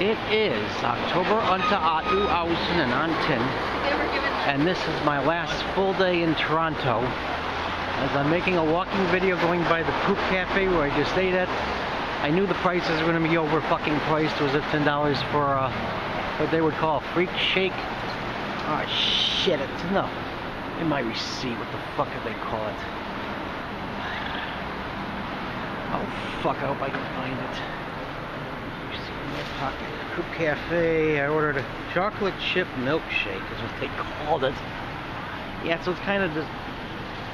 It is October unto Atu Ausen and Antin, and this is my last full day in Toronto, as I'm making a walking video going by the Poop Cafe where I just ate at. I knew the prices were going to be over fucking priced. It was at $10 for what they would call a freak shake. Oh shit, it's enough. In my receipt, what the fuck did they call it? Oh fuck, I hope I can find it. Pocket. Poop Cafe, I ordered a chocolate chip milkshake is what they called it. Yeah, so it's kind of just,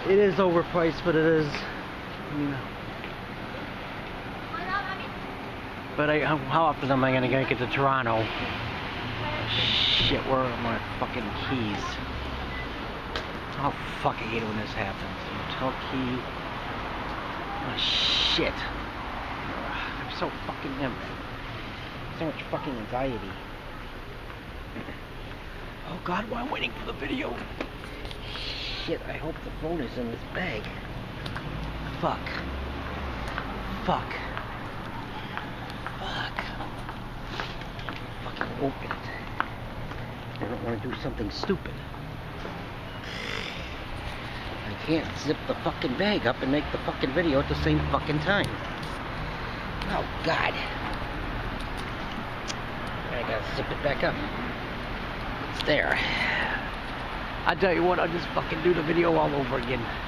it is overpriced, but it is, you know. But how often am I going to get to Toronto? Shit, where are my fucking keys? Oh fuck, I hate it when this happens. Hotel key. Oh shit. I'm so fucking empty. So much fucking anxiety. Oh god, why am I waiting for the video? Shit, I hope the phone is in this bag. Fuck. Fuck. Fuck. Fucking open it. I don't want to do something stupid. I can't zip the fucking bag up and make the fucking video at the same fucking time. Oh god. I gotta zip it back up. It's there. I tell you what, I'll just fucking do the video all over again.